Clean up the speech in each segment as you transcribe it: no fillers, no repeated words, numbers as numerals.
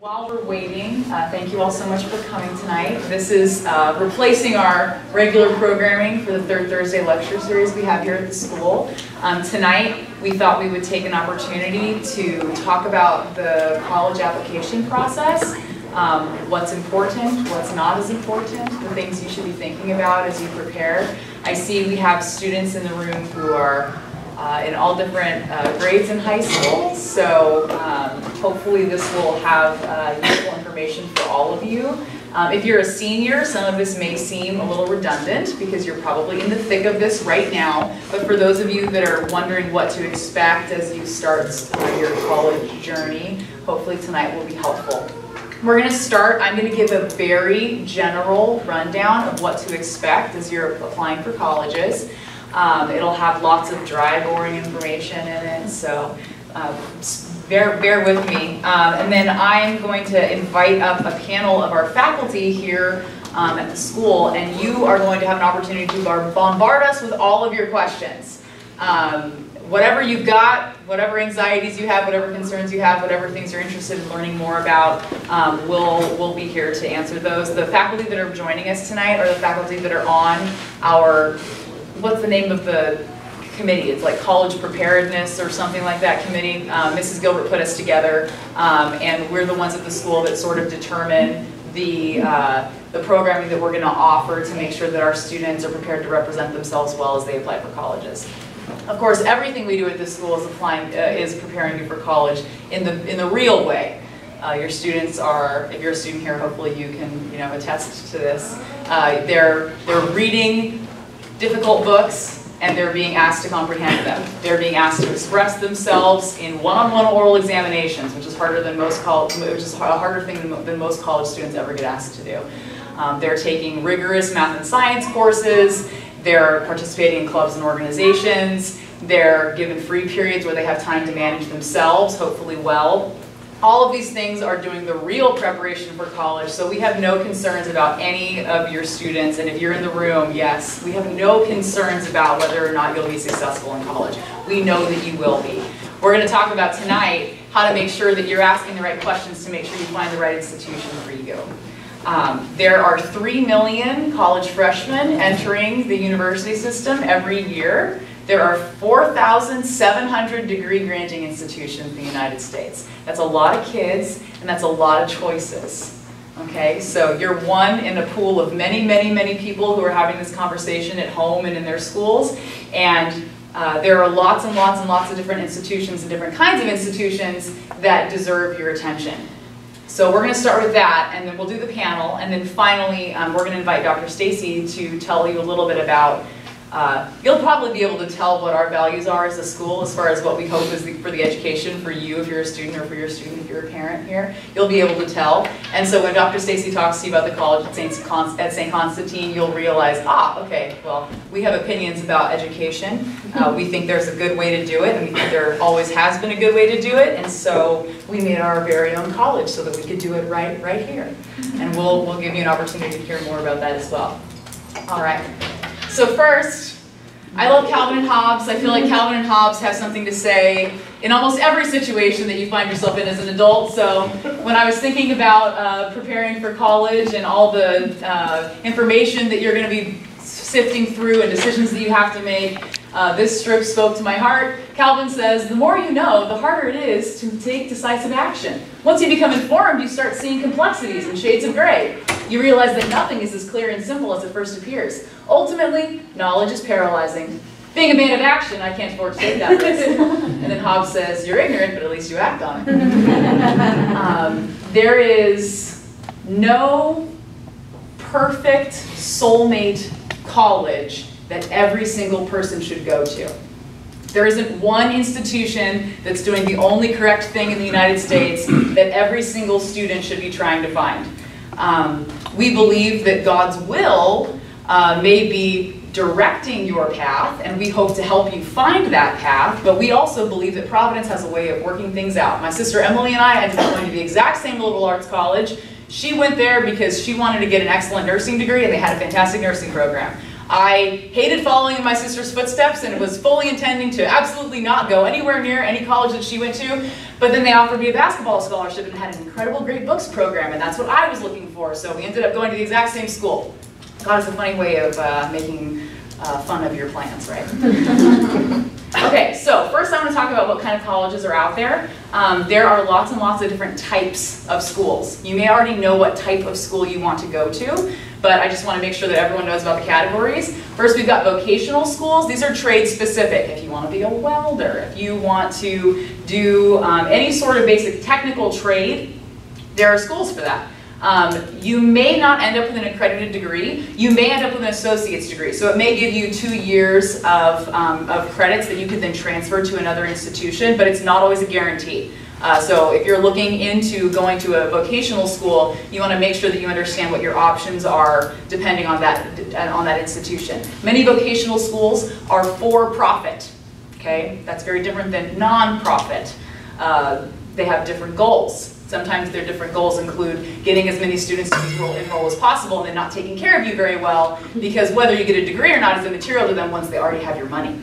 While we're waiting, thank you all so much for coming tonight. This is replacing our regular programming for the third Thursday lecture series we have here at the school. Tonight, we thought we would take an opportunity to talk about the college application process, what's important, what's not as important, the things you should be thinking about as you prepare. I see we have students in the room who are in all different grades in high school, so hopefully this will have useful information for all of you. If you're a senior, some of this may seem a little redundant because you're probably in the thick of this right now, but for those of you that are wondering what to expect as you start your college journey, hopefully tonight will be helpful. We're going to start, I'm going to give a very general rundown of what to expect as you're applying for colleges. It'll have lots of dry, boring information in it, so bear with me. And then I'm going to invite up a panel of our faculty here at the school, and you are going to have an opportunity to bombard us with all of your questions. Whatever you've got, whatever anxieties you have, whatever concerns you have, whatever things you're interested in learning more about, we'll be here to answer those. The faculty that are joining us tonight are the faculty that are on our... what's the name of the committee? It's like college preparedness or something like that committee. Mrs. Gilbert put us together, and we're the ones at the school that sort of determine the programming that we're going to offer to make sure that our students are prepared to represent themselves well as they apply for colleges. Of course, everything we do at this school is preparing you for college in the real way. Your students are, if you're a student here, hopefully you can attest to this. They're reading difficult books, and they're being asked to comprehend them. They're being asked to express themselves in one-on-one oral examinations, which is a harder thing than most college students ever get asked to do. They're taking rigorous math and science courses. They're participating in clubs and organizations. They're given free periods where they have time to manage themselves, hopefully well. All of these things are doing the real preparation for college, so we have no concerns about any of your students, and if you're in the room, yes, we have no concerns about whether or not you'll be successful in college. We know that you will be. We're going to talk about tonight how to make sure that you're asking the right questions to make sure you find the right institution for you. There are 3 million college freshmen entering the university system every year. There are 4,700 degree-granting institutions in the United States. That's a lot of kids, and that's a lot of choices. Okay, so you're one in a pool of many, many, many people who are having this conversation at home and in their schools, and there are lots and lots and lots of different institutions and different kinds of institutions that deserve your attention. So we're going to start with that, and then we'll do the panel, and then finally we're going to invite Dr. Stacy to tell you a little bit about you'll probably be able to tell what our values are as a school as far as what we hope is for the education for you if you're a student, or for your student if you're a parent here. You'll be able to tell. And so when Dr. Stacy talks to you about the college at Saint Constantine, you'll realize, okay, well, we have opinions about education. We think there's a good way to do it, and we think there always has been a good way to do it. And so we made our very own college so that we could do it right here. And we'll give you an opportunity to hear more about that as well. All right. So first, I love Calvin and Hobbes. I feel like Calvin and Hobbes have something to say in almost every situation that you find yourself in as an adult. So when I was thinking about preparing for college and all the information that you're going to be sifting through and decisions that you have to make, this strip spoke to my heart. Calvin says, the more you know, the harder it is to take decisive action. Once you become informed, you start seeing complexities and shades of gray. You realize that nothing is as clear and simple as it first appears. Ultimately, knowledge is paralyzing. Being a man of action, I can't afford to take that risk. And then Hobbes says, you're ignorant, but at least you act on it. There is no perfect soulmate college that every single person should go to. There isn't one institution that's doing the only correct thing in the United States that every single student should be trying to find. We believe that God's will may be directing your path, and we hope to help you find that path, but we also believe that Providence has a way of working things out. My sister Emily and I ended up going to the exact same liberal arts college. She went there because she wanted to get an excellent nursing degree, and they had a fantastic nursing program. I hated following in my sister's footsteps and was fully intending to absolutely not go anywhere near any college that she went to, but then they offered me a basketball scholarship and had an incredible great books program, and that's what I was looking for, so we ended up going to the exact same school. God, it's a funny way of making fun of your plans, right? Okay, so first I want to talk about what kind of colleges are out there. There are lots and lots of different types of schools. You may already know what type of school you want to go to, but I just want to make sure that everyone knows about the categories. First, we've got vocational schools. These are trade-specific. If you want to be a welder, if you want to do any sort of basic technical trade, there are schools for that. You may not end up with an accredited degree. You may end up with an associate's degree. So it may give you 2 years of credits that you could then transfer to another institution, but it's not always a guarantee. So if you're looking into going to a vocational school, you want to make sure that you understand what your options are depending on that institution. Many vocational schools are for-profit. Okay? That's very different than non-profit. They have different goals. Sometimes their different goals include getting as many students to enroll as possible and then not taking care of you very well, because whether you get a degree or not is immaterial to them once they already have your money.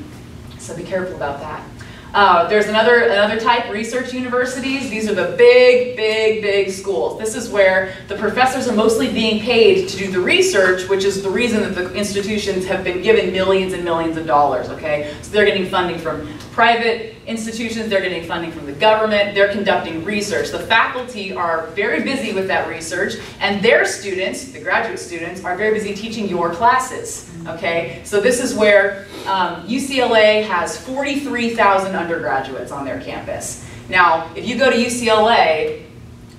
So be careful about that. There's another type, research universities. These are the big schools. This is where the professors are mostly being paid to do the research, which is the reason that the institutions have been given millions and millions of dollars, okay? So they're getting funding from private institutions, they're getting funding from the government, they're conducting research. The faculty are very busy with that research, and their students, the graduate students, are very busy teaching your classes, okay? So this is where UCLA has 43,000 undergraduates on their campus. Now, if you go to UCLA,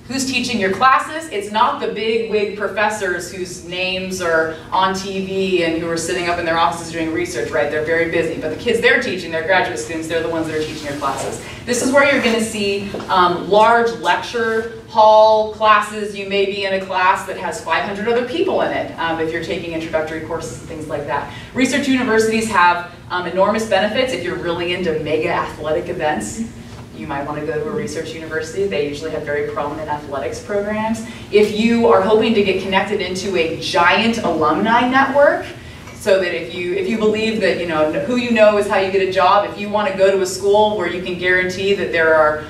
who's teaching your classes? It's not the big wig professors whose names are on TV and who are sitting up in their offices doing research, right? They're very busy. But the kids they're teaching, their graduate students, they're the ones that are teaching your classes. This is where you're going to see large lecture hall classes. You may be in a class that has 500 other people in it if you're taking introductory courses and things like that. Research universities have enormous benefits if you're really into mega athletic events. You might want to go to a research university. They usually have very prominent athletics programs. If you are hoping to get connected into a giant alumni network, so that if you believe that who you know is how you get a job, if you want to go to a school where you can guarantee that there are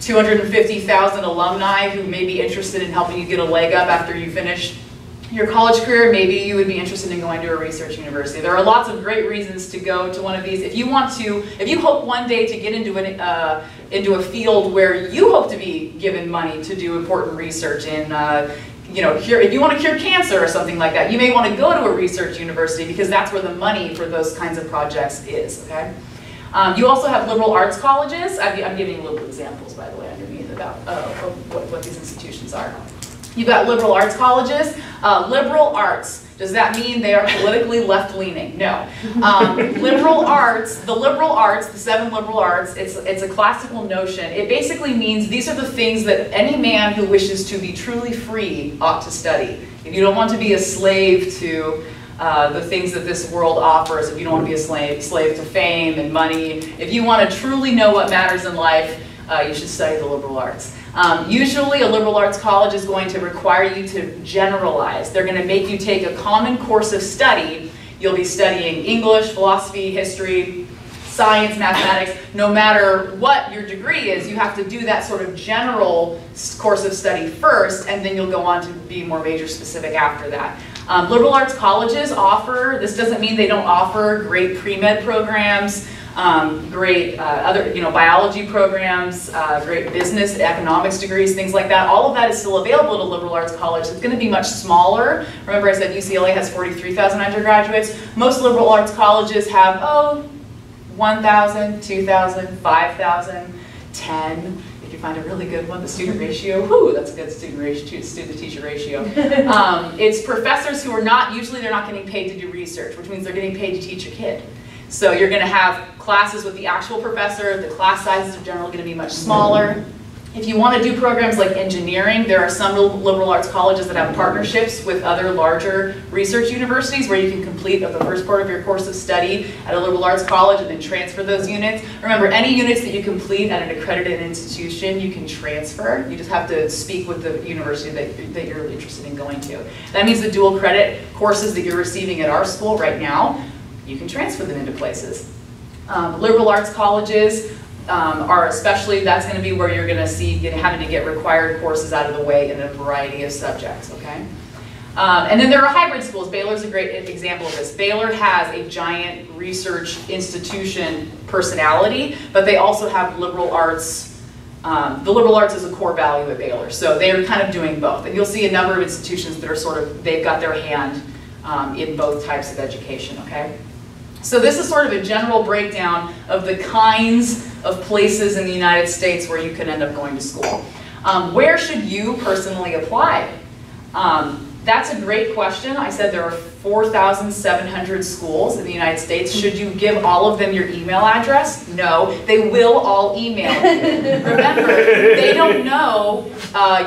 250,000 alumni who may be interested in helping you get a leg up after you finish your college career, maybe you would be interested in going to a research university. There are lots of great reasons to go to one of these. If you want to, if you hope one day to get into a field where you hope to be given money to do important research in, if you want to cure cancer or something like that, you may want to go to a research university because that's where the money for those kinds of projects is. Okay. You also have liberal arts colleges. I'm giving little examples, by the way, underneath about what these institutions are. You've got liberal arts colleges. Liberal arts, does that mean they are politically left-leaning? No. The seven liberal arts, it's a classical notion. It basically means these are the things that any man who wishes to be truly free ought to study. If you don't want to be a slave to the things that this world offers, if you don't want to be a slave to fame and money, if you want to truly know what matters in life, you should study the liberal arts. Usually a liberal arts college is going to require you to generalize. They're going to make you take a common course of study. You'll be studying English, philosophy, history, science, mathematics. No matter what your degree is, you have to do that sort of general course of study first, and then you'll go on to be more major specific after that. Liberal arts colleges offer, this doesn't mean they don't offer great pre-med programs, great other biology programs, great business, economics degrees, things like that. All of that is still available at a liberal arts college. It's going to be much smaller. Remember I said UCLA has 43,000 undergraduates. Most liberal arts colleges have 1,000, 2,000, 5,000, 10. If you find a really good one, the student ratio, whoo, that's a good student-to-teacher ratio. It's professors who are not, usually they're not getting paid to do research, which means they're getting paid to teach a kid. So you're going to have classes with the actual professor, the class sizes are generally going to be much smaller. If you want to do programs like engineering, there are some liberal arts colleges that have partnerships with other larger research universities where you can complete the first part of your course of study at a liberal arts college and then transfer those units. Remember, any units that you complete at an accredited institution, you can transfer. You just have to speak with the university that you're interested in going to. That means the dual credit courses that you're receiving at our school right now, you can transfer them into places. Liberal arts colleges, are especially, that's going to be where you're going to see having to get required courses out of the way in a variety of subjects, okay? And then there are hybrid schools. Baylor's a great example of this. Baylor has a giant research institution personality, but they also have liberal arts. The liberal arts is a core value at Baylor, so they are kind of doing both. And you'll see a number of institutions that are sort of, they've got their hand in both types of education, okay? So this is sort of a general breakdown of the kinds of places in the United States where you could end up going to school. Where should you personally apply? That's a great question. I said there are 4,700 schools in the United States. Should you give all of them your email address? No, they will all email you. Remember, they don't know.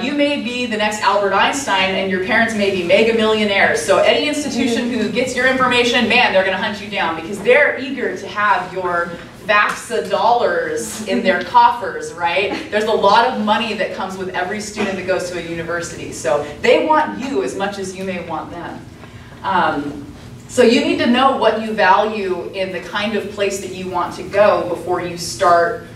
You may be the next Albert Einstein and your parents may be mega millionaires. So any institution who gets your information, man, they're gonna hunt you down because they're eager to have your FAFSA dollars in their coffers, right? There's a lot of money that comes with every student that goes to a university. So they want you as much as you may want them. So you need to know what you value in the kind of place that you want to go before you start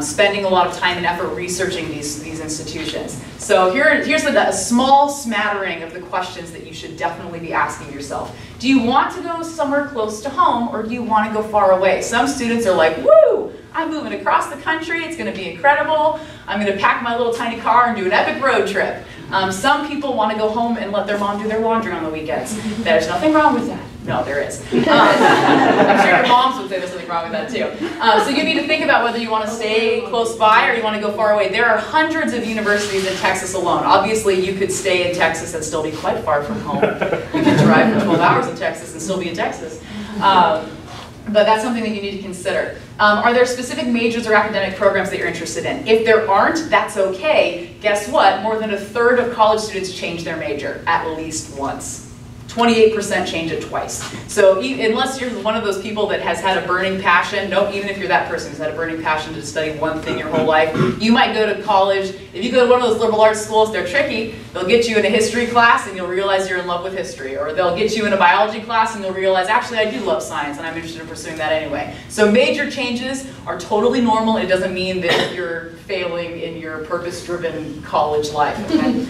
spending a lot of time and effort researching these institutions. So here's a small smattering of the questions that you should definitely be asking yourself. Do you want to go somewhere close to home or do you want to go far away? Some students are like, woo, I'm moving across the country, it's going to be incredible, I'm going to pack my little tiny car and do an epic road trip. Some people want to go home and let their mom do their laundry on the weekends. There's nothing wrong with that. No, there is. I'm sure your moms would say there's something wrong with that too. So you need to think about whether you want to stay close by or you want to go far away. There are hundreds of universities in Texas alone. Obviously, you could stay in Texas and still be quite far from home. You could drive for 12 hours in Texas and still be in Texas. But that's something that you need to consider. Are there specific majors or academic programs that you're interested in? If there aren't, that's okay. Guess what? More than a third of college students change their major at least once. 28% change it twice. So unless you're one of those people that has had a burning passion, nope, even if you're that person who's had a burning passion to study one thing your whole life, you might go to college. If you go to one of those liberal arts schools, they're tricky. They'll get you in a history class and you'll realize you're in love with history. Or they'll get you in a biology class and you'll realize, actually, I do love science and I'm interested in pursuing that anyway. So major changes are totally normal. It doesn't mean that you're failing in your purpose-driven college life, okay?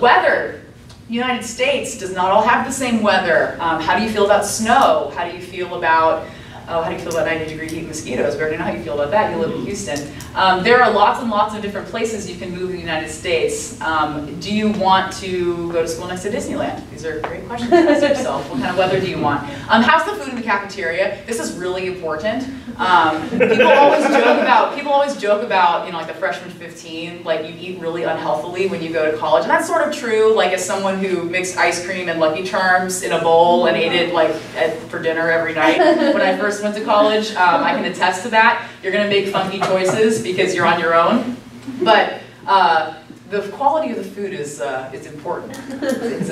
Weather. United States does not all have the same weather. How do you feel about snow? How do you feel about, how do you feel about 90-degree heat mosquitoes? We already know how you feel about that. You live in Houston. There are lots and lots of different places you can move in the United States. Do you want to go to school next to Disneyland? These are great questions to ask yourself. What kind of weather do you want? How's the food in the cafeteria? This is really important. People always joke about, you know, like the freshman 15, like you eat really unhealthily when you go to college. And that's sort of true, like as someone who mixed ice cream and Lucky Charms in a bowl and ate it like for dinner every night when I first went to college, I can attest to that. You're gonna make funky choices because you're on your own. But the quality of the food is important. It's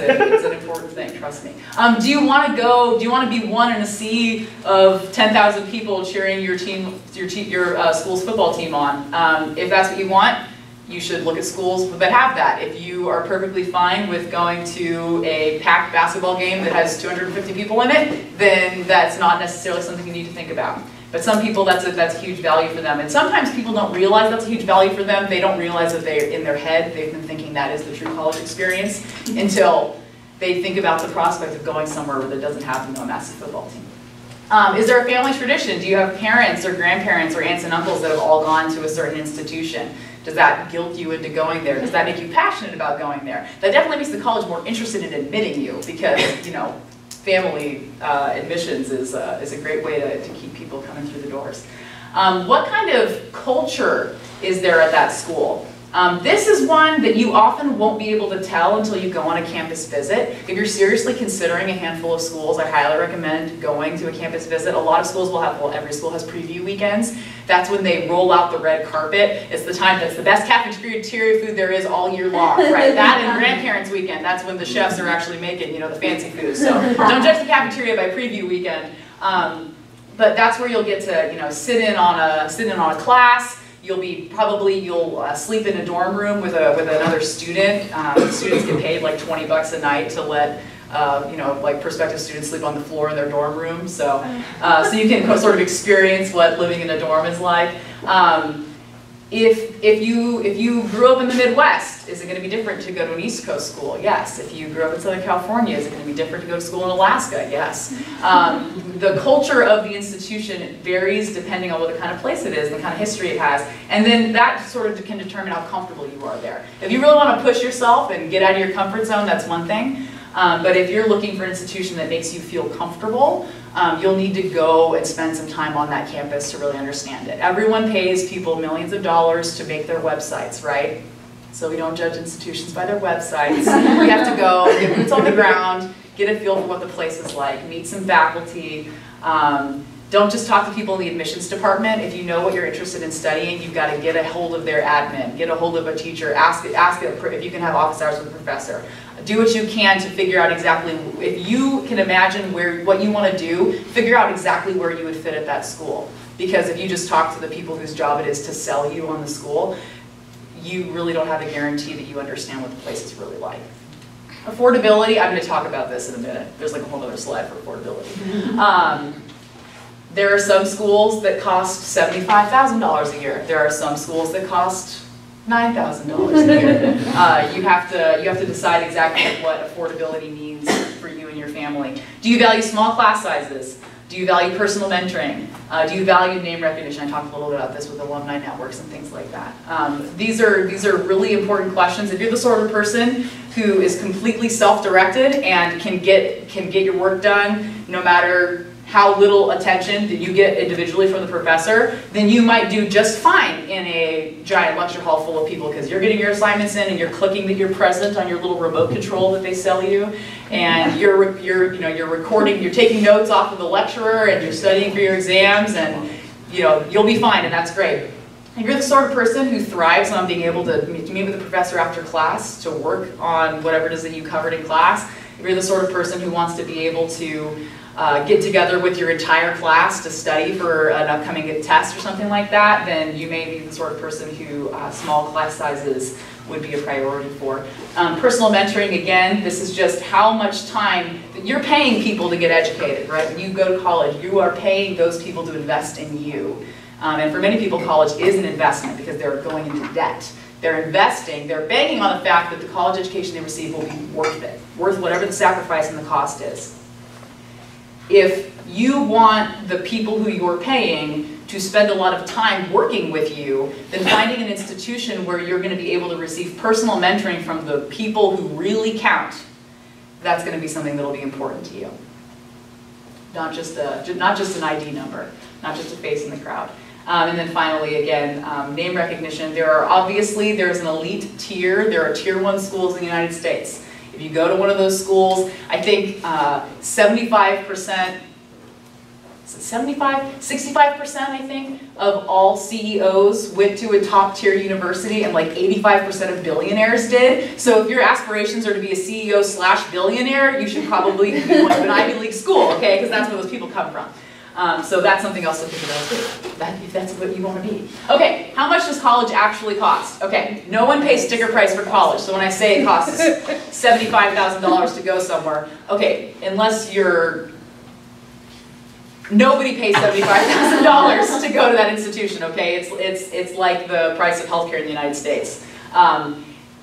an important thing, trust me. Do you want to be one in a sea of 10,000 people cheering your school's football team on? If that's what you want, you should look at schools that have that. If you are perfectly fine with going to a packed basketball game that has 250 people in it, then that's not necessarily something you need to think about. But some people, that's a huge value for them. And sometimes people don't realize that's a huge value for them. They don't realize that they're in their head. They've been thinking that is the true college experience until they think about the prospect of going somewhere where that doesn't happen to a massive football team. Is there a family tradition? Do you have parents or grandparents or aunts and uncles that have all gone to a certain institution? Does that guilt you into going there? Does that make you passionate about going there? That definitely makes the college more interested in admitting you because, you know, family admissions is a great way to keep people coming through the doors. What kind of culture is there at that school? This is one that you often won't be able to tell until you go on a campus visit. If you're seriously considering a handful of schools, I highly recommend going to a campus visit. A lot of schools will have, well, every school has preview weekends. That's when they roll out the red carpet. It's the time that's the best cafeteria food there is all year long, right? That and grandparents weekend, that's when the chefs are actually making, you know, the fancy food. So don't judge the cafeteria by preview weekend. But that's where you'll get to, you know, sit in on a class. You'll sleep in a dorm room with another student. Students get paid like 20 bucks a night to let you know, like, prospective students sleep on the floor in their dorm room. So so you can sort of experience what living in a dorm is like. If you grew up in the Midwest, is it going to be different to go to an East Coast school? Yes. If you grew up in Southern California, is it going to be different to go to school in Alaska? Yes. The culture of the institution varies depending on what the kind of place it is and the kind of history it has. And then that sort of can determine how comfortable you are there. If you really want to push yourself and get out of your comfort zone, that's one thing. But if you're looking for an institution that makes you feel comfortable, you'll need to go and spend some time on that campus to really understand it. Everyone pays people millions of dollars to make their websites, right? So we don't judge institutions by their websites. We have to go, get boots on the ground, get a feel for what the place is like, meet some faculty. Don't just talk to people in the admissions department. If you know what you're interested in studying, you've got to get a hold of their admin, get a hold of a teacher, ask if you can have office hours with a professor. Do what you can to figure out exactly, if you can imagine what you want to do, figure out exactly where you would fit at that school. Because if you just talk to the people whose job it is to sell you on the school, you really don't have a guarantee that you understand what the place is really like. Affordability, I'm going to talk about this in a minute. There's like a whole other slide for affordability. There are some schools that cost $75,000 a year. There are some schools that cost $9,000 a year. You have to decide exactly what affordability means for you and your family. Do you value small class sizes? Do you value personal mentoring? Do you value name recognition? I talked a little bit about this with alumni networks and things like that. These are really important questions. If you're the sort of person who is completely self-directed and can get your work done no matter how little attention that you get individually from the professor, then you might do just fine in a giant lecture hall full of people, because you're getting your assignments in and you're clicking that you're present on your little remote control that they sell you, and you're recording, you're taking notes off of the lecturer, and you're studying for your exams, and you know you'll be fine, and that's great. If you're the sort of person who thrives on being able to meet with the professor after class to work on whatever it is that you covered in class, if you're the sort of person who wants to be able to get together with your entire class to study for an upcoming test or something like that, then you may be the sort of person who small class sizes would be a priority for. Personal mentoring, again, this is just how much time you're paying people to get educated, right? When you go to college, you are paying those people to invest in you. And for many people, college is an investment because they're going into debt. They're investing, they're banking on the fact that the college education they receive will be worth it, worth whatever the sacrifice and the cost is. If you want the people who you're paying to spend a lot of time working with you, then finding an institution where you're going to be able to receive personal mentoring from the people who really count, that's going to be something that'll be important to you. Not just an ID number, not just a face in the crowd. And then finally, again, name recognition. There's an elite tier. There are tier 1 schools in the United States. If you go to one of those schools, I think 65%, I think, of all CEOs went to a top-tier university, and like 85% of billionaires did. So if your aspirations are to be a CEO/billionaire, you should probably be going to an Ivy League school, okay? Because that's where those people come from. So that's something else to think about if that's what you want to be. Okay, how much does college actually cost? Okay, no one pays sticker price for college, so when I say it costs $75,000 to go somewhere, okay, unless you're... Nobody pays $75,000 to go to that institution, okay? It's like the price of healthcare in the United States.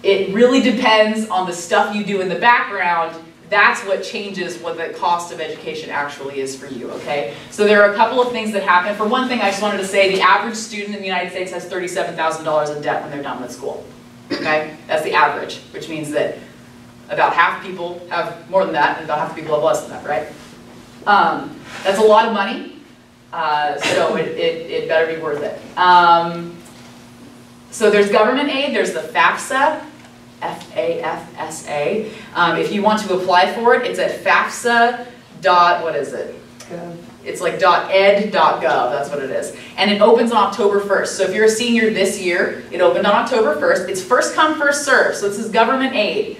It really depends on the stuff you do in the background. That's what changes what the cost of education actually is for you, okay? So there are a couple of things that happen. For one thing, I just wanted to say the average student in the United States has $37,000 in debt when they're done with school, okay? That's the average, which means that about half people have more than that and about half the people have less than that, right? That's a lot of money, so it better be worth it. So there's government aid, there's the FAFSA, F-A-F-S-A. If you want to apply for it, it's at FAFSA. It's like .ed.gov, that's what it is. And it opens on October 1st. So if you're a senior this year, it opened on October 1st. It's first come, first serve. So this is government aid.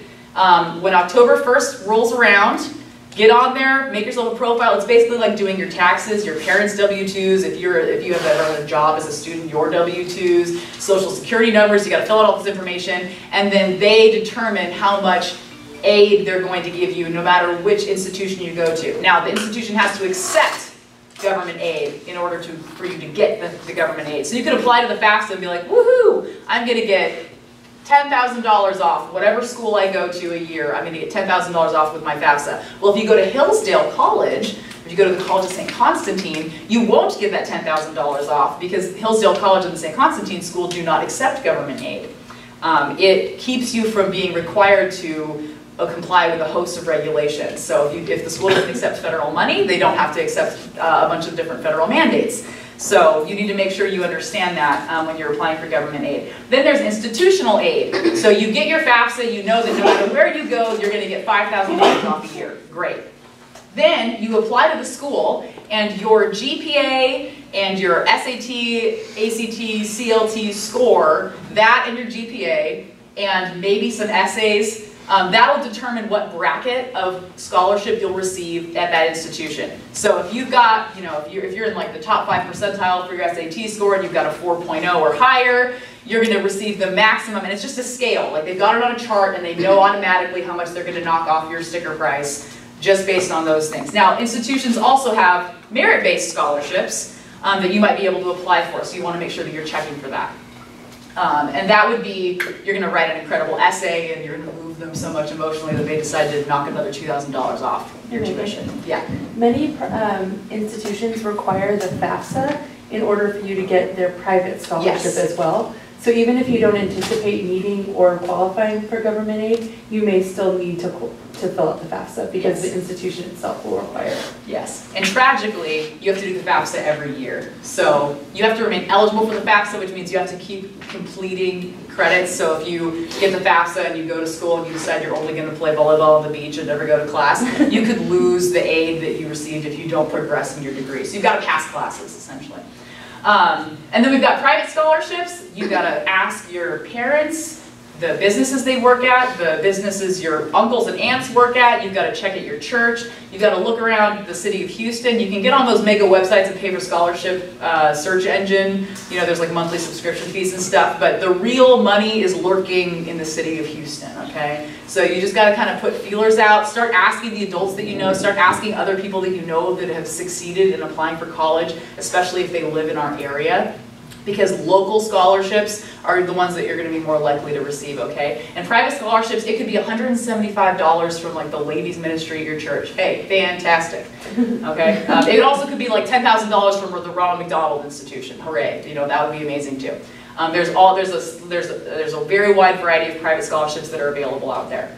When October 1st rolls around, get on there, make yourself a profile. It's basically like doing your taxes, your parents' W-2s, if you have ever had a job as a student, your W-2s, social security numbers, you gotta fill out all this information, and then they determine how much aid they're going to give you no matter which institution you go to. Now, the institution has to accept government aid in order for you to get the government aid. So you could apply to the FAFSA and be like, woohoo, I'm gonna get $10,000 off, whatever school I go to a year, I'm gonna get $10,000 off with my FAFSA. Well, if you go to Hillsdale College, if you go to the College of Saint Constantine, you won't get that $10,000 off because Hillsdale College and the Saint Constantine School do not accept government aid. It keeps you from being required to comply with a host of regulations. So if the school doesn't accept federal money, they don't have to accept a bunch of different federal mandates. So you need to make sure you understand that when you're applying for government aid. Then there's institutional aid. So you get your FAFSA, you know that no matter where you go, you're gonna get $5,000 off a year, great. Then you apply to the school and your GPA and your SAT, ACT, CLT score, that and your GPA and maybe some essays, that'll determine what bracket of scholarship you'll receive at that institution. So if you've got, you know, if you're in like the top 5th percentile for your SAT score and you've got a 4.0 or higher, you're gonna receive the maximum, and it's just a scale. Like they've got it on a chart and they know automatically how much they're gonna knock off your sticker price just based on those things. Now, institutions also have merit-based scholarships that you might be able to apply for, so you wanna make sure that you're checking for that. And that would be, you're gonna write an incredible essay and you're gonna move them so much emotionally that they decided to knock another $2,000 off your tuition. Yeah. Many institutions require the FAFSA in order for you to get their private scholarship as well. So even if you don't anticipate needing or qualifying for government aid, you may still need to fill out the FAFSA because the institution itself will require it. Yes, and tragically, you have to do the FAFSA every year. So you have to remain eligible for the FAFSA, which means you have to keep completing credits. So if you get the FAFSA and you go to school and you decide you're only gonna play volleyball on the beach and never go to class, you could lose the aid that you received if you don't progress in your degree. So you've gotta pass classes, essentially. And then we've got private scholarships. You've gotta ask your parents, the businesses they work at, the businesses your uncles and aunts work at, you've got to check at your church, you've got to look around the city of Houston. You can get on those mega websites and pay for scholarship search engine. You know, there's like monthly subscription fees and stuff, but the real money is lurking in the city of Houston, okay? So you just got to kind of put feelers out, start asking the adults that you know, start asking other people that you know that have succeeded in applying for college, especially if they live in our area, because local scholarships are the ones that you're gonna be more likely to receive, okay? And private scholarships, it could be $175 from like the ladies ministry at your church. Hey, fantastic, okay? It also could be like $10,000 from the Ronald McDonald Institution, hooray, you know, that would be amazing too. There's a very wide variety of private scholarships that are available out there.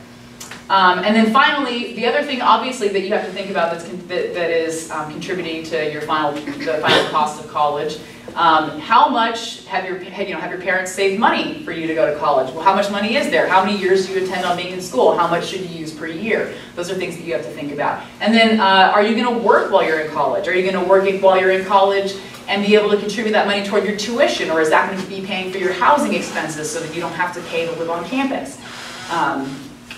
And then finally, the other thing obviously that you have to think about that is contributing to your the final cost of college. How much have your parents saved money for you to go to college? Well, how much money is there? How many years do you intend on being in school? How much should you use per year? Those are things that you have to think about. And then, are you going to work while you're in college? Are you going to work while you're in college and be able to contribute that money toward your tuition, or is that going to be paying for your housing expenses so that you don't have to pay to live on campus?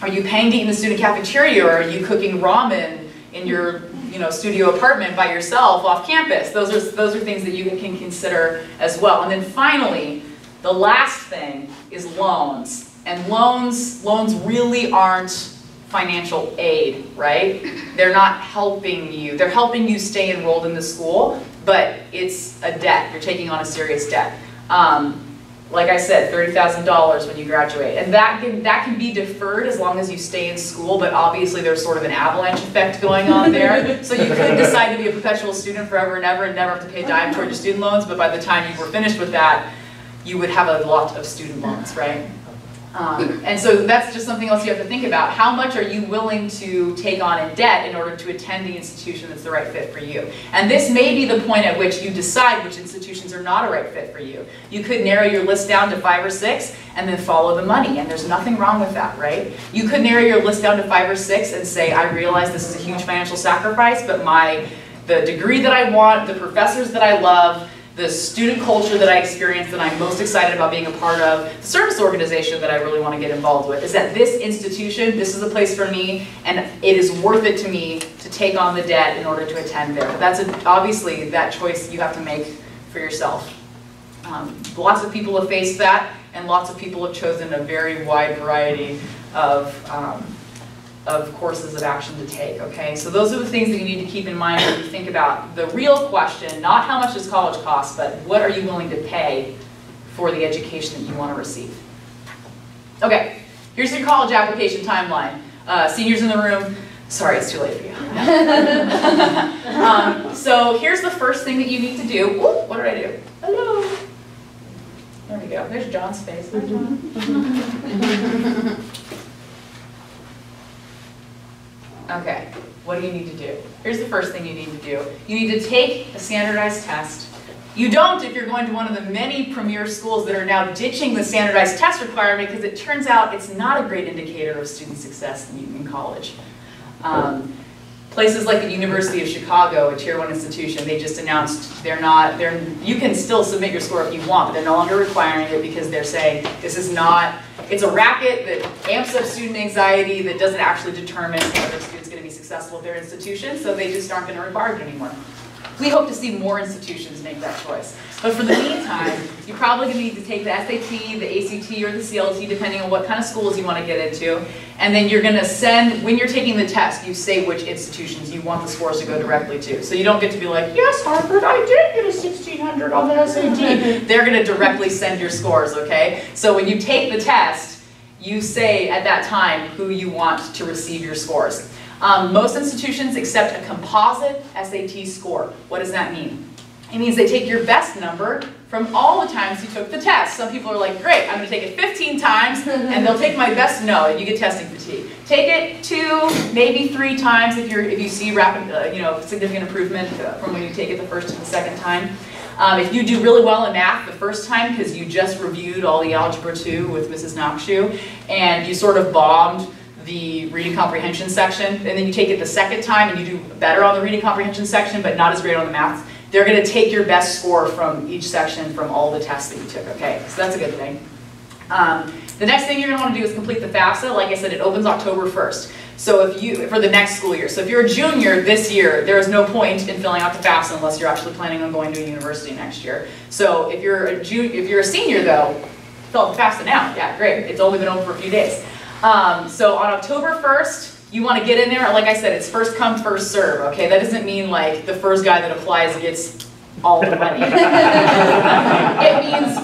Are you paying to eat in the student cafeteria, or are you cooking ramen in your studio apartment by yourself off campus? Those are things that you can consider as well. And then finally, the last thing is loans. And loans really aren't financial aid, right? They're not helping you. They're helping you stay enrolled in the school, but it's a debt. You're taking on a serious debt. Like I said, $30,000 when you graduate. And that can be deferred as long as you stay in school, but obviously there's sort of an avalanche effect going on there. So you could decide to be a perpetual student forever and never have to pay a dime toward your student loans, but by the time you were finished with that, you would have a lot of student loans, right? And so that's just something else you have to think about. How much are you willing to take on in debt in order to attend the institution that's the right fit for you? And this may be the point at which you decide which institutions are not a right fit for you. You could narrow your list down to 5 or 6 and then follow the money, and there's nothing wrong with that, right? You could narrow your list down to 5 or 6 and say, I realize this is a huge financial sacrifice, but the degree that I want, the professors that I love, the student culture that I experience that I'm most excited about being a part of, the service organization that I really want to get involved with, is that this institution, this is a place for me, and it is worth it to me to take on the debt in order to attend there. That's obviously that choice you have to make for yourself. Lots of people have faced that, and lots of people have chosen a very wide variety of courses of action to take, okay? So those are the things that you need to keep in mind when you think about the real question, not how much does college cost, but what are you willing to pay for the education that you want to receive? Okay, here's your college application timeline. Seniors in the room, sorry, it's too late for you. So here's the first thing that you need to do. Ooh, what did I do? Hello. There we go, there's John's face. Hi, John. Okay, what do you need to do? Here's the first thing you need to do. You need to take a standardized test. You don't if you're going to one of the many premier schools that are now ditching the standardized test requirement because it turns out it's not a great indicator of student success in college. Places like the University of Chicago, a Tier 1 institution, they just announced you can still submit your score if you want, but they're no longer requiring it because they're saying it's a racket that amps up student anxiety that doesn't actually determine whether a student's going to be successful at their institution, so they just aren't going to require it anymore. We hope to see more institutions make that choice. But for the meantime, you're probably going to need to take the SAT, the ACT, or the CLT, depending on what kind of schools you want to get into. And then you're going to send, when you're taking the test, you say which institutions you want the scores to go directly to. So you don't get to be like, yes, Harvard, I did get a 1600 on the SAT. They're going to directly send your scores, okay? So when you take the test, you say at that time who you want to receive your scores. Most institutions accept a composite SAT score. What does that mean? It means they take your best number from all the times you took the test. Some people are like, great, I'm going to take it 15 times, and they'll take my best. No, you get testing fatigue. Take it 2, maybe 3 times if you see rapid, significant improvement from when you take it the first and the second time. If you do really well in math the first time because you just reviewed all the Algebra 2 with Mrs. Nakshu, and you sort of bombed the reading comprehension section, and then you take it the second time and you do better on the reading comprehension section but not as great on the math, they're going to take your best score from each section from all the tests that you took, okay? So that's a good thing. The next thing you're going to want to do is complete the FAFSA. Like I said, it opens October 1st. So for the next school year. So if you're a junior this year, there is no point in filling out the FAFSA unless you're actually planning on going to a university next year. So if you're a senior though, fill out the FAFSA now. Yeah, great. It's only been open for a few days. So on October 1st, you want to get in there. Like I said, it's first come, first serve. Okay, that doesn't mean like the first guy that applies gets all the money. It means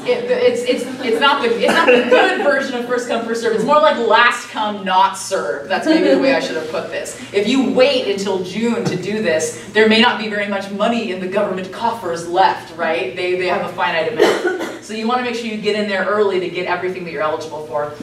it's not the good version of first come, first serve. It's more like last come, not serve. That's maybe the way I should have put this. If you wait until June to do this, there may not be very much money in the government coffers left, right? They have a finite amount. So you want to make sure you get in there early to get everything that you're eligible for.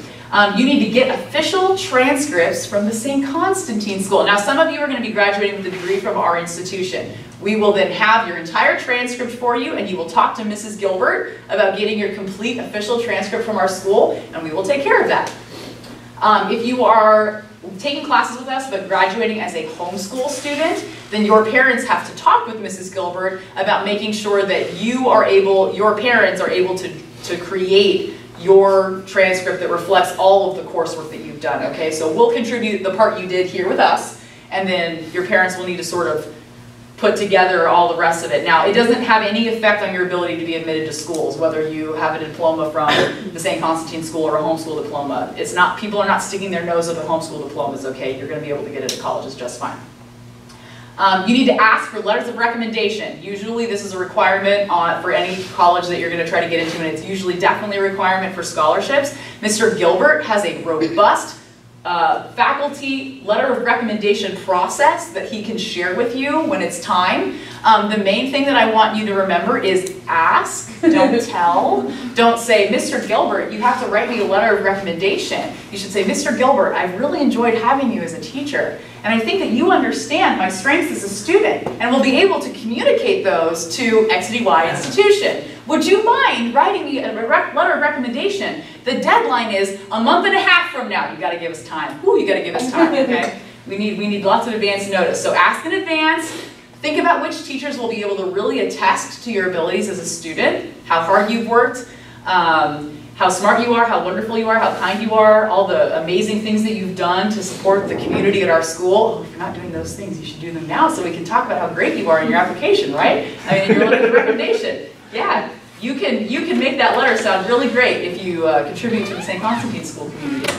You need to get official transcripts from the Saint Constantine school. Now, some of you are going to be graduating with a degree from our institution. We will then have your entire transcript for you, and you will talk to Mrs. Gilbert about getting your complete official transcript from our school, and we will take care of that. If you are taking classes with us but graduating as a homeschool student, then your parents have to talk with Mrs. Gilbert about making sure that your parents are able to create your transcript that reflects all of the coursework that you've done, okay? So we'll contribute the part you did here with us, and then your parents will need to sort of put together all the rest of it. Now, it doesn't have any effect on your ability to be admitted to schools, whether you have a diploma from the St. Constantine School or a homeschool diploma. It's not, people are not sticking their nose up at homeschool diplomas, okay? You're gonna be able to get into colleges just fine. You need to ask for letters of recommendation. Usually this is a requirement for any college that you're going to try to get into, and it's usually definitely a requirement for scholarships. Mr. Gilbert has a robust faculty letter of recommendation process that he can share with you when it's time. The main thing that I want you to remember is ask, don't tell. Don't say, Mr. Gilbert, you have to write me a letter of recommendation. You should say, Mr. Gilbert, I've really enjoyed having you as a teacher, and I think that you understand my strengths as a student and will be able to communicate those to XDY institution. Would you mind writing me a letter of recommendation? The deadline is a month and a half from now. You gotta give us time. Ooh, you gotta give us time, okay? We need lots of advance notice. So ask in advance. Think about which teachers will be able to really attest to your abilities as a student, how hard you've worked, how smart you are, how wonderful you are, how kind you are, all the amazing things that you've done to support the community at our school. Oh, if you're not doing those things, you should do them now so we can talk about how great you are in your application, right? I mean, in your letter of recommendation. Yeah, you can make that letter sound really great if you contribute to the Saint Constantine school community.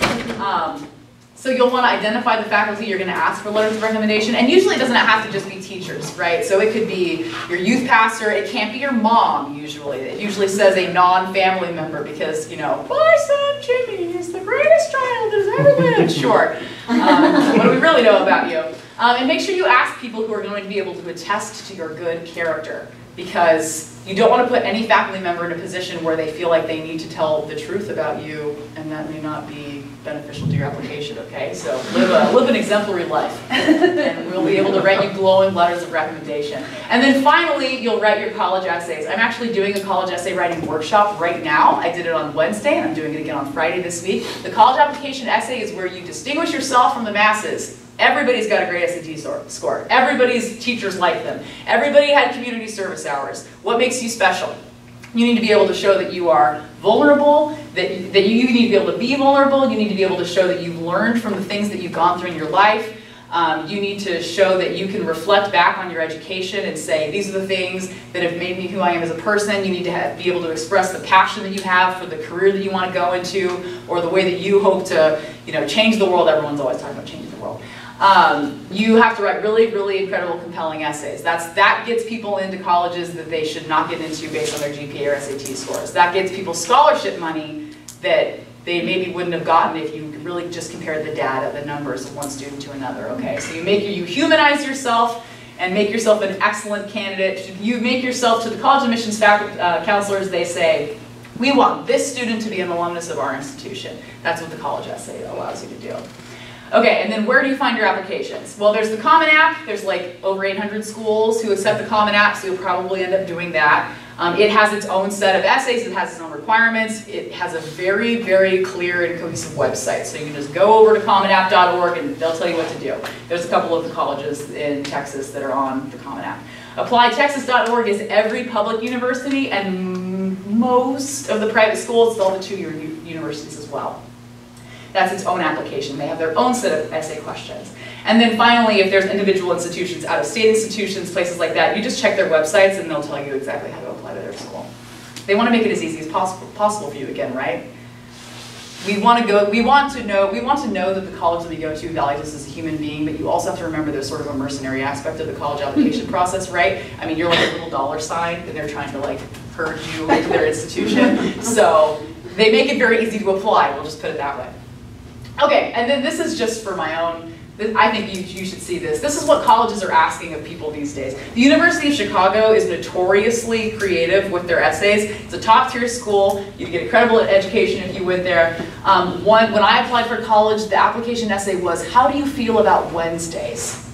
So you'll want to identify the faculty you're going to ask for letters of recommendation, and usually it doesn't have to just be teachers, right? So it could be your youth pastor. It can't be your mom usually. It usually says a non-family member because, you know, my son Jimmy is the greatest child that's ever lived. Sure. What do we really know about you? And make sure you ask people who are going to be able to attest to your good character, because you don't want to put any faculty member in a position where they feel like they need to tell the truth about you, and that may not be beneficial to your application, okay? So live an exemplary life, and we'll be able to write you glowing letters of recommendation. And then finally, you'll write your college essays. I'm actually doing a college essay writing workshop right now. I did it on Wednesday, and I'm doing it again on Friday this week. The college application essay is where you distinguish yourself from the masses. Everybody's got a great SAT score. Everybody's teachers like them. Everybody had community service hours. What makes you special? You need to be able to show that you are vulnerable, that you need to be able to be vulnerable. You need to be able to show that you've learned from the things that you've gone through in your life. You need to show that you can reflect back on your education and say, these are the things that have made me who I am as a person. You need to be able to express the passion that you have for the career that you want to go into, or the way that you hope to, you know, change the world. Everyone's always talking about changing the world. You have to write really, really incredible, compelling essays. That gets people into colleges that they should not get into based on their GPA or SAT scores. That gets people scholarship money that they maybe wouldn't have gotten if you really just compared the data, the numbers of one student to another, okay? So you humanize yourself and make yourself an excellent candidate. You make yourself, to the college admissions counselors, they say, we want this student to be an alumnus of our institution. That's what the college essay allows you to do. Okay, and then where do you find your applications? Well, there's the Common App. There's like over 800 schools who accept the Common App, so you'll probably end up doing that. It has its own set of essays. It has its own requirements. It has a very, very clear and cohesive website. So you can just go over to commonapp.org and they'll tell you what to do. There's a couple of the colleges in Texas that are on the Common App. Applytexas.org is every public university, and most of the private schools, all the two-year universities as well. That's its own application. They have their own set of essay questions. And then finally, if there's individual institutions, out-of-state institutions, places like that, you just check their websites and they'll tell you exactly how to apply to their school. They want to make it as easy as possible for you again, right? We want to know that the college that we go to values us as a human being, but you also have to remember there's sort of a mercenary aspect of the college application process, right? I mean, you're like a little dollar sign and they're trying to like herd you into their institution. So they make it very easy to apply, we'll just put it that way. Okay, and then this is just for my own, I think you should see this. This is what colleges are asking of people these days. The University of Chicago is notoriously creative with their essays. It's a top-tier school. You'd get incredible education if you went there. When I applied for college, the application essay was, how do you feel about Wednesdays?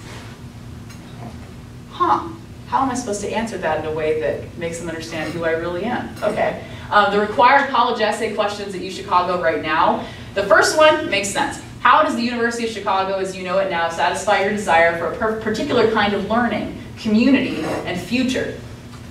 Huh, how am I supposed to answer that in a way that makes them understand who I really am? Okay, the required college essay questions at UChicago right now. The first one makes sense. How does the University of Chicago, as you know it now, satisfy your desire for a particular kind of learning, community, and future?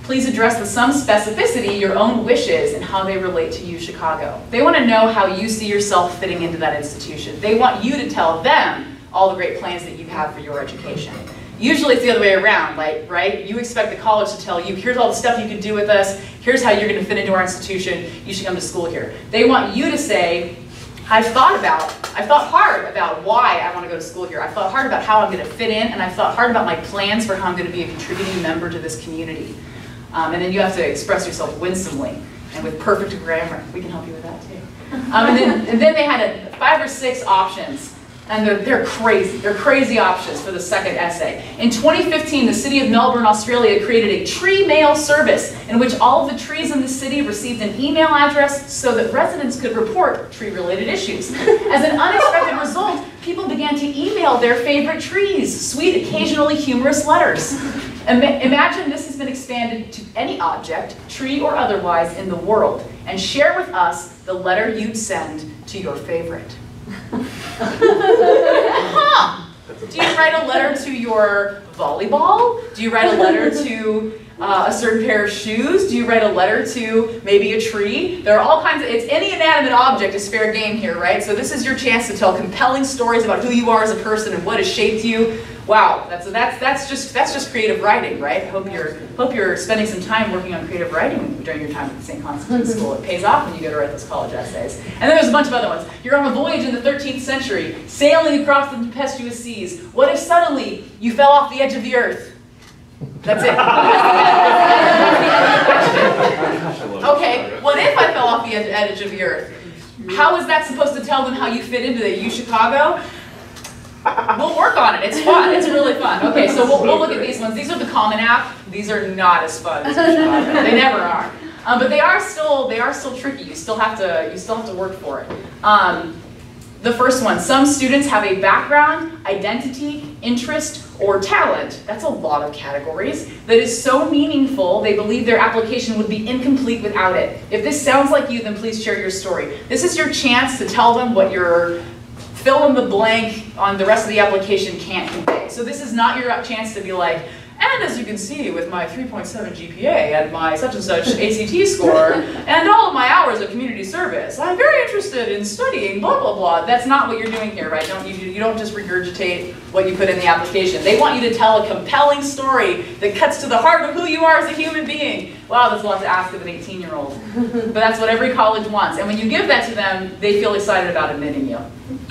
Please address with some specificity your own wishes and how they relate to UChicago. They want to know how you see yourself fitting into that institution. They want you to tell them all the great plans that you have for your education. Usually it's the other way around, like, right? You expect the college to tell you, here's all the stuff you can do with us, here's how you're going to fit into our institution, you should come to school here. They want you to say, I thought hard about why I want to go to school here. I thought hard about how I'm going to fit in, and I thought hard about my plans for how I'm going to be a contributing member to this community. And then you have to express yourself winsomely and with perfect grammar. We can help you with that too. And then they had 5 or 6 options And they're crazy. They're crazy options for the second essay. In 2015, the city of Melbourne, Australia created a tree mail service in which all of the trees in the city received an email address so that residents could report tree-related issues. As an unexpected result, people began to email their favorite trees, sweet, occasionally humorous letters. Imagine this has been expanded to any object, tree or otherwise, in the world, and share with us the letter you'd send to your favorite. Huh. Do you write a letter to your volleyball? Do you write a letter to a certain pair of shoes? Do you write a letter to maybe a tree? There are all kinds of, it's any inanimate object is fair game here, right? So this is your chance to tell compelling stories about who you are as a person and what has shaped you. Wow, that's just creative writing, right? I hope you're spending some time working on creative writing during your time at the Saint Constantine School. It pays off when you go to write those college essays. And then there's a bunch of other ones. You're on a voyage in the 13th century, sailing across the tempestuous seas. What if suddenly you fell off the edge of the earth? That's it. Okay, what if I fell off the edge of the earth? How is that supposed to tell them how you fit into the U Chicago? We'll work on it. It's fun. It's really fun. Okay, so we'll look at these ones. These are the Common App. These are not as fun as Chicago. They never are. But they are still tricky. You still have to work for it. The first one. Some students have a background, identity, interest, or talent. That's a lot of categories. That is so meaningful, they believe their application would be incomplete without it. If this sounds like you, then please share your story. This is your chance to tell them what your fill in the blank on the rest of the application can't convey. So this is not your chance to be like, and as you can see with my 3.7 GPA and my such and such ACT score and all of my hours of community service, I'm very interested in studying blah, blah, blah. That's not what you're doing here, right? You don't just regurgitate what you put in the application. They want you to tell a compelling story that cuts to the heart of who you are as a human being. Wow, that's a lot to ask of an 18-year-old. But that's what every college wants. And when you give that to them, they feel excited about admitting you.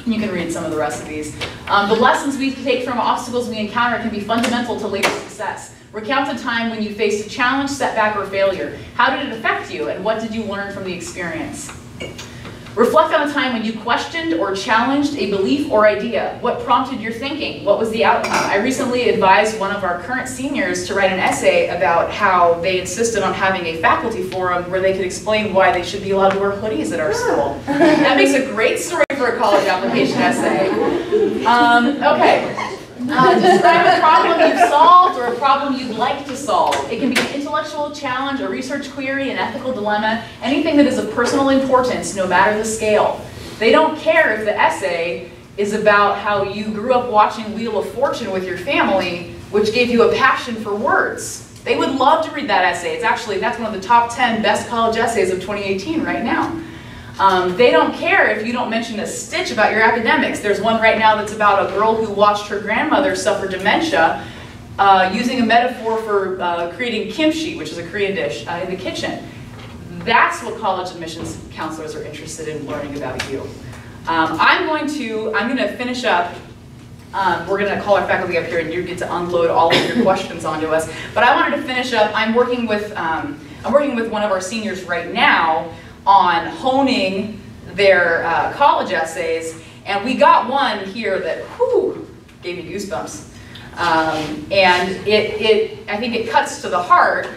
You can read some of the rest of these. The lessons we take from obstacles we encounter can be fundamental to later success. Recount a time when you faced a challenge, setback, or failure. How did it affect you, and what did you learn from the experience? Reflect on a time when you questioned or challenged a belief or idea. What prompted your thinking? What was the outcome? I recently advised one of our current seniors to write an essay about how they insisted on having a faculty forum where they could explain why they should be allowed to wear hoodies at our school. That makes a great story for a college application essay. Okay. Describe a problem you've solved or a problem you'd like to solve. It can be an intellectual challenge, a research query, an ethical dilemma, anything that is of personal importance, no matter the scale. They don't care if the essay is about how you grew up watching Wheel of Fortune with your family, which gave you a passion for words. They would love to read that essay. It's actually, that's one of the top 10 best college essays of 2018 right now. They don't care if you don't mention a stitch about your academics. There's one right now that's about a girl who watched her grandmother suffer dementia using a metaphor for creating kimchi, which is a Korean dish, in the kitchen. That's what college admissions counselors are interested in learning about you. I'm going to finish up. We're going to call our faculty up here and you get to unload all of your questions onto us. But I wanted to finish up. I'm working with one of our seniors right now on honing their college essays, and we got one here that, whew, gave me goosebumps. And I think it cuts to the heart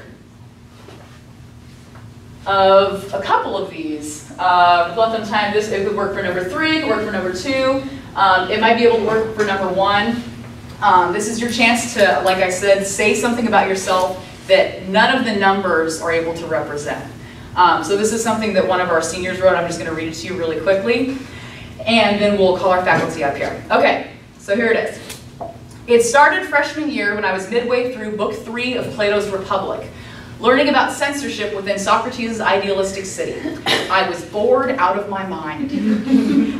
of a couple of these. Left on time, it could work for number 3, it could work for number 2, it might be able to work for number 1. This is your chance to, like I said, say something about yourself that none of the numbers are able to represent. So this is something that one of our seniors wrote. I'm just going to read it to you really quickly, and then we'll call our faculty up here. Okay, so here it is. It started freshman year when I was midway through book 3 of Plato's Republic, learning about censorship within Socrates' idealistic city. I was bored out of my mind.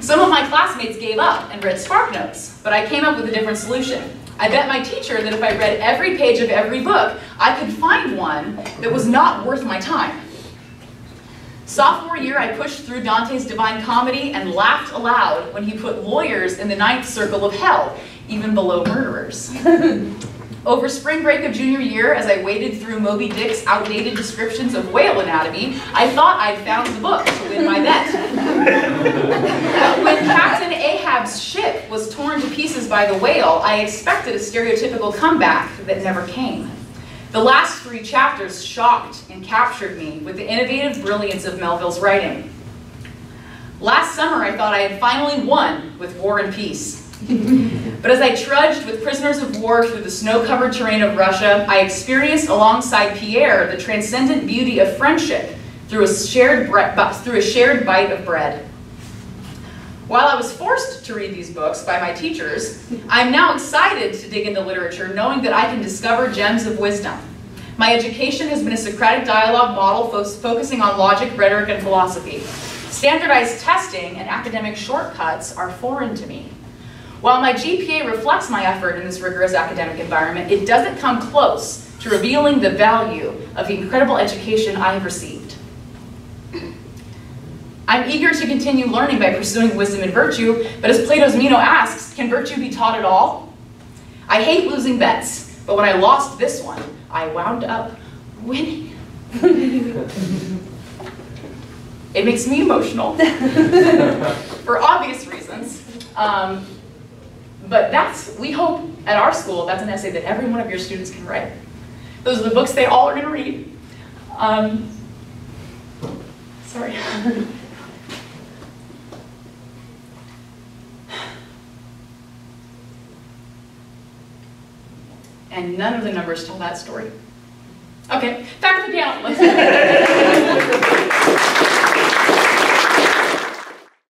Some of my classmates gave up and read SparkNotes, but I came up with a different solution. I bet my teacher that if I read every page of every book, I could find one that was not worth my time. Sophomore year, I pushed through Dante's Divine Comedy and laughed aloud when he put lawyers in the 9th circle of hell, even below murderers. Over spring break of junior year, as I waded through Moby Dick's outdated descriptions of whale anatomy, I thought I'd found the book to win my bet. When Captain Ahab's ship was torn to pieces by the whale, I expected a stereotypical comeback that never came. The last three chapters shocked and captured me with the innovative brilliance of Melville's writing. Last summer, I thought I had finally won with War and Peace. But as I trudged with prisoners of war through the snow-covered terrain of Russia, I experienced alongside Pierre the transcendent beauty of friendship through a shared bite of bread. While I was forced to read these books by my teachers, I'm now excited to dig into literature, knowing that I can discover gems of wisdom. My education has been a Socratic dialogue model focusing on logic, rhetoric, and philosophy. Standardized testing and academic shortcuts are foreign to me. While my GPA reflects my effort in this rigorous academic environment, it doesn't come close to revealing the value of the incredible education I have received. I'm eager to continue learning by pursuing wisdom and virtue, but as Plato's Meno asks, can virtue be taught at all? I hate losing bets, but when I lost this one, I wound up winning. It makes me emotional, for obvious reasons. But that's, we hope at our school, that's an essay that every one of your students can write. Those are the books they all are going to read. Sorry. And none of the numbers tell that story. Okay, back to the piano.